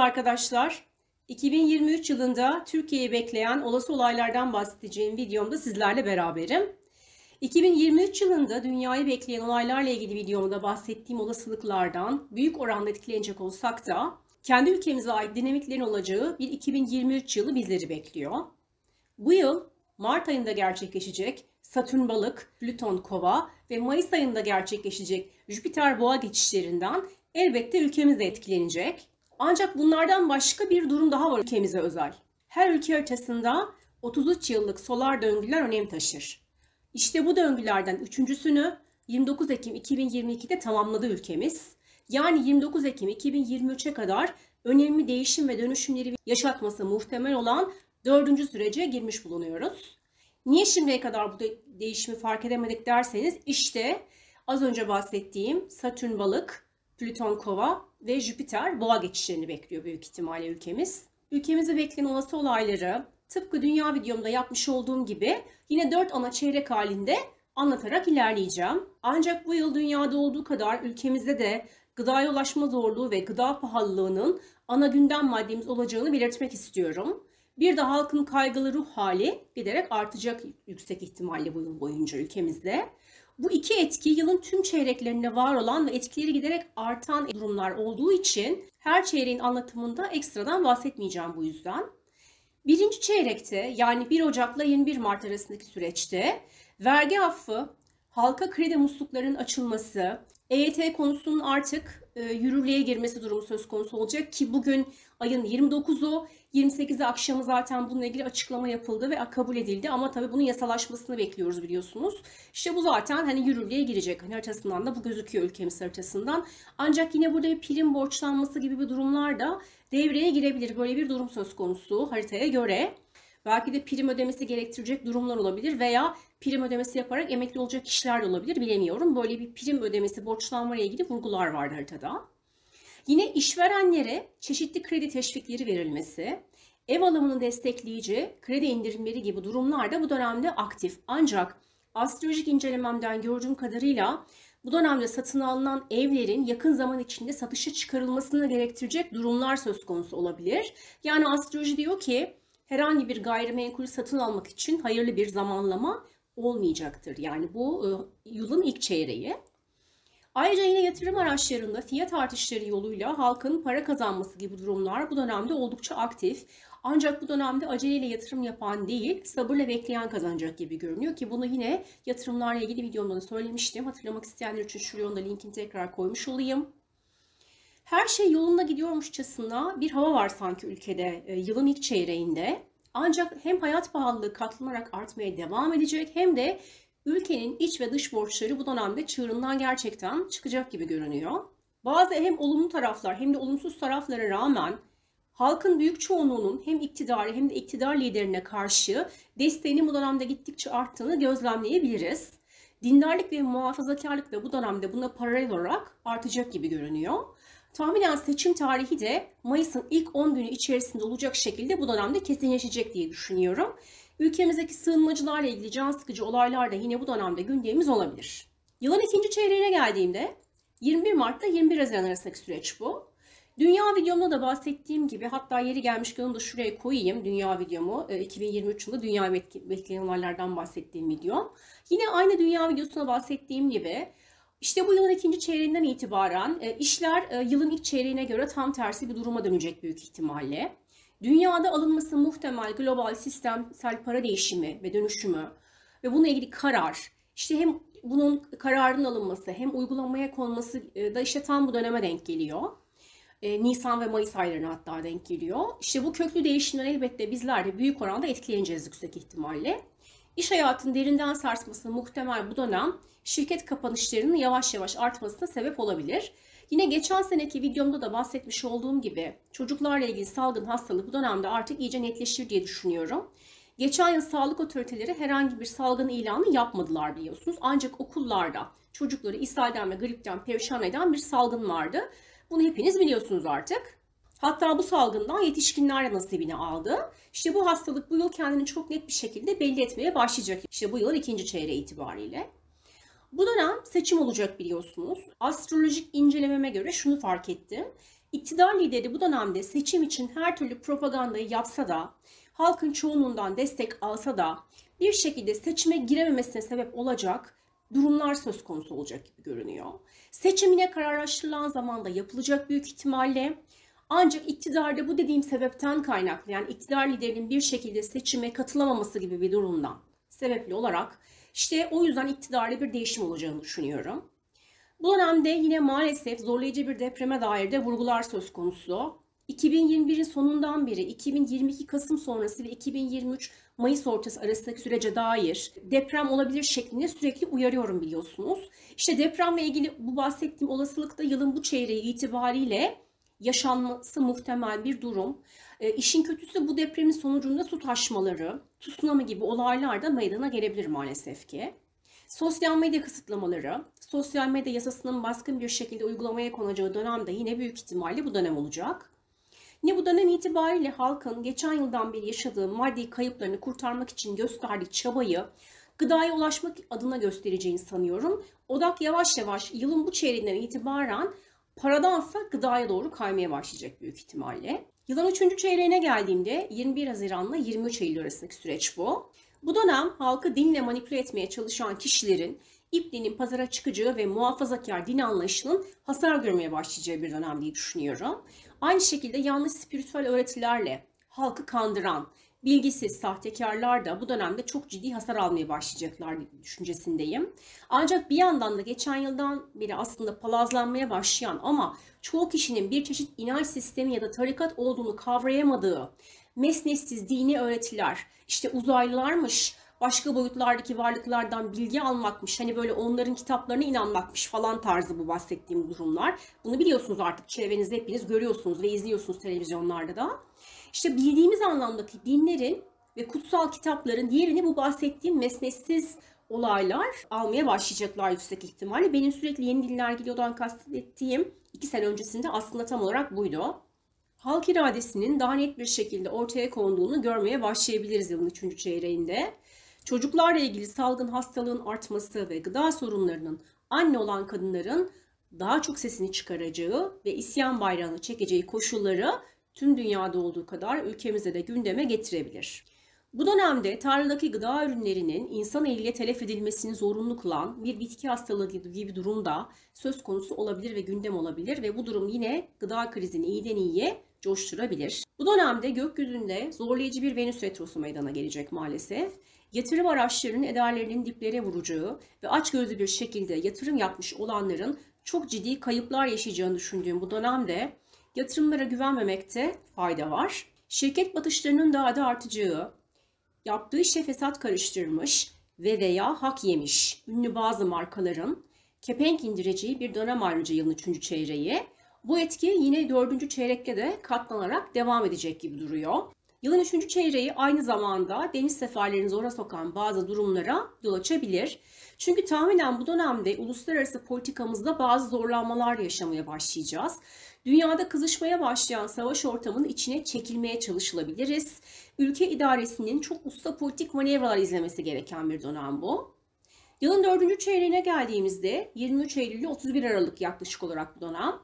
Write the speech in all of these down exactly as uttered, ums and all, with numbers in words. Merhaba arkadaşlar. iki bin yirmi üç yılında Türkiye'yi bekleyen olası olaylardan bahsedeceğim videomda sizlerle beraberim. iki bin yirmi üç yılında dünyayı bekleyen olaylarla ilgili videomda bahsettiğim olasılıklardan büyük oranda etkilenecek olsak da kendi ülkemize ait dinamiklerin olacağı bir iki bin yirmi üç yılı bizleri bekliyor. Bu yıl Mart ayında gerçekleşecek Satürn Balık, Plüton Kova ve Mayıs ayında gerçekleşecek Jüpiter Boğa geçişlerinden elbette ülkemiz de etkilenecek. Ancak bunlardan başka bir durum daha var ülkemize özel. Her ülke haritasında otuz üç yıllık solar döngüler önem taşır. İşte bu döngülerden üçüncüsünü yirmi dokuz Ekim iki bin yirmi iki'de tamamladı ülkemiz. Yani yirmi dokuz Ekim iki bin yirmi üç'e kadar önemli değişim ve dönüşümleri yaşatması muhtemel olan dördüncü sürece girmiş bulunuyoruz. Niye şimdiye kadar bu değişimi fark edemedik derseniz işte az önce bahsettiğim Satürn Balık, Plüton Kova ve Jüpiter Boğa geçişlerini bekliyor büyük ihtimalle ülkemiz. Ülkemizi bekleyen olası olayları tıpkı dünya videomda yapmış olduğum gibi yine dört ana çeyrek halinde anlatarak ilerleyeceğim. Ancak bu yıl dünyada olduğu kadar ülkemizde de gıdaya ulaşma zorluğu ve gıda pahalılığının ana gündem maddemiz olacağını belirtmek istiyorum. Bir de halkın kaygılı ruh hali giderek artacak yüksek ihtimalle bu yıl boyunca ülkemizde. Bu iki etki yılın tüm çeyreklerinde var olan ve etkileri giderek artan durumlar olduğu için her çeyreğin anlatımında ekstradan bahsetmeyeceğim bu yüzden. Birinci çeyrekte yani bir Ocak'la yirmi bir Mart arasındaki süreçte vergi affı, halka kredi musluklarının açılması, E Y T konusunun artık e, yürürlüğe girmesi durumu söz konusu olacak ki bugün ayın yirmi dokuzu yirmi sekizi akşamı zaten bununla ilgili açıklama yapıldı ve kabul edildi ama tabii bunun yasalaşmasını bekliyoruz biliyorsunuz. İşte bu zaten hani yürürlüğe girecek, hani haritasından da bu gözüküyor ülkemiz haritasından. Ancak yine burada bir prim borçlanması gibi bir durumlar da devreye girebilir. Böyle bir durum söz konusu haritaya göre. Belki de prim ödemesi gerektirecek durumlar olabilir veya prim ödemesi yaparak emekli olacak kişiler de olabilir, bilemiyorum. Böyle bir prim ödemesi borçlanma ile ilgili vurgular vardı haritada. Yine işverenlere çeşitli kredi teşvikleri verilmesi, ev alımını destekleyici kredi indirimleri gibi durumlar da bu dönemde aktif. Ancak astrolojik incelememden gördüğüm kadarıyla bu dönemde satın alınan evlerin yakın zaman içinde satışa çıkarılmasını gerektirecek durumlar söz konusu olabilir. Yani astroloji diyor ki herhangi bir gayrimenkul satın almak için hayırlı bir zamanlama olmayacaktır. Yani bu yılın ilk çeyreği. Ayrıca yine yatırım araçlarında fiyat artışları yoluyla halkın para kazanması gibi durumlar bu dönemde oldukça aktif. Ancak bu dönemde aceleyle yatırım yapan değil, sabırla bekleyen kazanacak gibi görünüyor ki bunu yine yatırımlarla ilgili videomda da söylemiştim. Hatırlamak isteyenler için şuraya da linkini tekrar koymuş olayım. Her şey yolunda gidiyormuşçasına bir hava var sanki ülkede yılın ilk çeyreğinde. Ancak hem hayat pahalılığı katlanarak artmaya devam edecek hem de ülkenin iç ve dış borçları bu dönemde çığırından gerçekten çıkacak gibi görünüyor. Bazı hem olumlu taraflar hem de olumsuz taraflara rağmen halkın büyük çoğunluğunun hem iktidarı hem de iktidar liderine karşı desteğinin bu dönemde gittikçe arttığını gözlemleyebiliriz. Dindarlık ve muhafazakarlık da bu dönemde buna paralel olarak artacak gibi görünüyor. Tahminen seçim tarihi de Mayıs'ın ilk on günü içerisinde olacak şekilde bu dönemde kesinleşecek diye düşünüyorum. Ülkemizdeki sığınmacılarla ilgili can sıkıcı olaylar da yine bu dönemde gündemimiz olabilir. Yılın ikinci çeyreğine geldiğimde yirmi bir Mart'ta yirmi bir Haziran arasındaki süreç bu. Dünya videomda da bahsettiğim gibi, hatta yeri gelmişken onu da şuraya koyayım, dünya videomu iki bin yirmi üç yılında dünya bekleyen olaylardan bahsettiğim videom. Yine aynı dünya videosuna bahsettiğim gibi İşte bu yılın ikinci çeyreğinden itibaren işler yılın ilk çeyreğine göre tam tersi bir duruma dönecek büyük ihtimalle. Dünyada alınması muhtemel global sistemsel para değişimi ve dönüşümü ve bununla ilgili karar, işte hem bunun kararının alınması hem uygulamaya konması da işte tam bu döneme denk geliyor. Nisan ve Mayıs aylarına hatta denk geliyor. İşte bu köklü değişimden elbette bizler de büyük oranda etkileneceğiz yüksek ihtimalle. İş hayatının derinden sarsması muhtemel bu dönem şirket kapanışlarının yavaş yavaş artmasına sebep olabilir. Yine geçen seneki videomda da bahsetmiş olduğum gibi çocuklarla ilgili salgın hastalık bu dönemde artık iyice netleşir diye düşünüyorum. Geçen yıl sağlık otoriteleri herhangi bir salgın ilanı yapmadılar biliyorsunuz. Ancak okullarda çocukları ishalden ve gripten perişan eden bir salgın vardı. Bunu hepiniz biliyorsunuz artık. Hatta bu salgından yetişkinler de nasibini aldı. İşte bu hastalık bu yıl kendini çok net bir şekilde belli etmeye başlayacak. İşte bu yılın ikinci çeyreği itibariyle. Bu dönem seçim olacak biliyorsunuz. Astrolojik incelememe göre şunu fark ettim. İktidar lideri bu dönemde seçim için her türlü propagandayı yapsa da, halkın çoğunluğundan destek alsa da bir şekilde seçime girememesine sebep olacak durumlar söz konusu olacak gibi görünüyor. Seçim yine kararlaştırılan zamanda yapılacak büyük ihtimalle. Ancak iktidarda bu dediğim sebepten kaynaklı, yani iktidar liderinin bir şekilde seçime katılamaması gibi bir durumdan sebepli olarak işte o yüzden iktidarda bir değişim olacağını düşünüyorum. Bu dönemde yine maalesef zorlayıcı bir depreme dair de vurgular söz konusu. iki bin yirmi birin sonundan beri, iki bin yirmi iki Kasım sonrası ve iki bin yirmi üç Mayıs ortası arasındaki sürece dair deprem olabilir şeklinde sürekli uyarıyorum biliyorsunuz. İşte depremle ilgili bu bahsettiğim olasılıkta yılın bu çeyreği itibariyle yaşanması muhtemel bir durum. E, işin kötüsü bu depremin sonucunda su taşmaları, tsunami gibi olaylar da meydana gelebilir maalesef ki. Sosyal medya kısıtlamaları, sosyal medya yasasının baskın bir şekilde uygulamaya konacağı dönemde yine büyük ihtimalle bu dönem olacak. Yine bu dönem itibariyle halkın geçen yıldan beri yaşadığı maddi kayıplarını kurtarmak için gösterdiği çabayı gıdaya ulaşmak adına göstereceğini sanıyorum. Odak yavaş yavaş yılın bu çeyreğinden itibaren paradansa gıdaya doğru kaymaya başlayacak büyük ihtimalle. Yılın üçüncü çeyreğine geldiğimde yirmi bir Haziran'la yirmi üç Eylül arasındaki süreç bu. Bu dönem halkı dinle manipüle etmeye çalışan kişilerin ipliğinin pazara çıkacağı ve muhafazakar din anlayışının hasar görmeye başlayacağı bir dönem diye düşünüyorum. Aynı şekilde yanlış spiritüel öğretilerle halkı kandıran bilgisiz sahtekarlar da bu dönemde çok ciddi hasar almaya başlayacaklar düşüncesindeyim. Ancak bir yandan da geçen yıldan beri aslında palazlanmaya başlayan ama çoğu kişinin bir çeşit inanç sistemi ya da tarikat olduğunu kavrayamadığı mesnetsiz dini öğretiler, işte uzaylılarmış, başka boyutlardaki varlıklardan bilgi almakmış, hani böyle onların kitaplarına inanmakmış falan tarzı bu bahsettiğim durumlar. Bunu biliyorsunuz artık çevrenizde hepiniz görüyorsunuz ve izliyorsunuz televizyonlarda da. İşte bildiğimiz anlamdaki dinlerin ve kutsal kitapların yerini bu bahsettiğim mesnetsiz olaylar almaya başlayacaklar yüksek ihtimalle. Benim sürekli yeni dinler geliyordan kastettiğim iki sene öncesinde aslında tam olarak buydu. Halk iradesinin daha net bir şekilde ortaya konduğunu görmeye başlayabiliriz yılın üçüncü çeyreğinde. Çocuklarla ilgili salgın hastalığın artması ve gıda sorunlarının anne olan kadınların daha çok sesini çıkaracağı ve isyan bayrağını çekeceği koşulları tüm dünyada olduğu kadar ülkemizde de gündeme getirebilir. Bu dönemde tarladaki gıda ürünlerinin insan eliyle telef edilmesini zorunlu kılan bir bitki hastalığı gibi durumda söz konusu olabilir ve gündem olabilir ve bu durum yine gıda krizini iyiden iyiye coşturabilir. Bu dönemde gökyüzünde zorlayıcı bir Venüs retrosu meydana gelecek maalesef. Yatırım araçlarının ederlerinin diplere vuracağı ve açgözlü bir şekilde yatırım yapmış olanların çok ciddi kayıplar yaşayacağını düşündüğüm bu dönemde yatırımlara güvenmemekte fayda var. Şirket batışlarının daha da artacağı, yaptığı işe fesat karıştırmış ve veya hak yemiş ünlü bazı markaların kepenk indireceği bir dönem ayrıca yılın üçüncü çeyreği. Bu etki yine dördüncü çeyrekte de katlanarak devam edecek gibi duruyor. Yılın üçüncü çeyreği aynı zamanda deniz seferlerini zora sokan bazı durumlara yol açabilir. Çünkü tahminen bu dönemde uluslararası politikamızda bazı zorlanmalar yaşamaya başlayacağız. Dünyada kızışmaya başlayan savaş ortamının içine çekilmeye çalışılabiliriz. Ülke idaresinin çok usta politik manevralar izlemesi gereken bir dönem bu. Yılın dördüncü çeyreğine geldiğimizde yirmi üç Eylül ile otuz bir Aralık yaklaşık olarak bu dönem.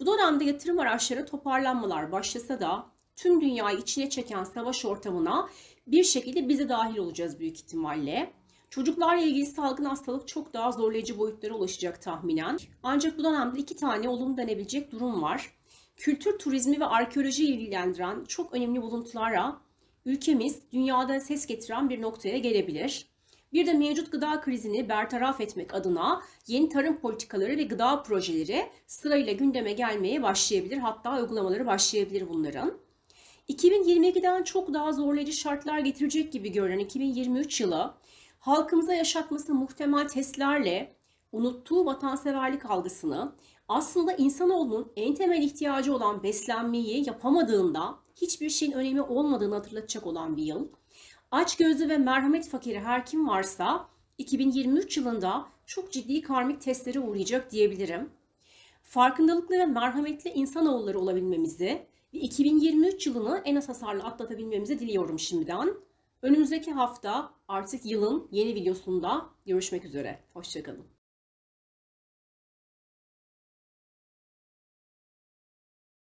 Bu dönemde yatırım araçları toparlanmalar başlasa da tüm dünyayı içine çeken savaş ortamına bir şekilde bize dahil olacağız büyük ihtimalle. Çocuklarla ilgili salgın hastalık çok daha zorlayıcı boyutlara ulaşacak tahminen. Ancak bu dönemde iki tane olumlu denebilecek durum var. Kültür, turizmi ve arkeolojiyi ilgilendiren çok önemli buluntulara ülkemiz dünyada ses getiren bir noktaya gelebilir. Bir de mevcut gıda krizini bertaraf etmek adına yeni tarım politikaları ve gıda projeleri sırayla gündeme gelmeye başlayabilir. Hatta uygulamaları başlayabilir bunların. iki bin yirmi ikiden çok daha zorlayıcı şartlar getirecek gibi görünen iki bin yirmi üç yılı halkımıza yaşatması muhtemel testlerle unuttuğu vatanseverlik algısını, aslında insanoğlunun en temel ihtiyacı olan beslenmeyi yapamadığında hiçbir şeyin önemi olmadığını hatırlatacak olan bir yıl. Açgözlü ve merhamet fakiri her kim varsa iki bin yirmi üç yılında çok ciddi karmik testlere uğrayacak diyebilirim. Farkındalıklı ve merhametli insanoğulları olabilmemizi ve iki bin yirmi üç yılını en az hasarla atlatabilmemizi diliyorum şimdiden. Önümüzdeki hafta artık yılın yeni videosunda görüşmek üzere. Hoşçakalın.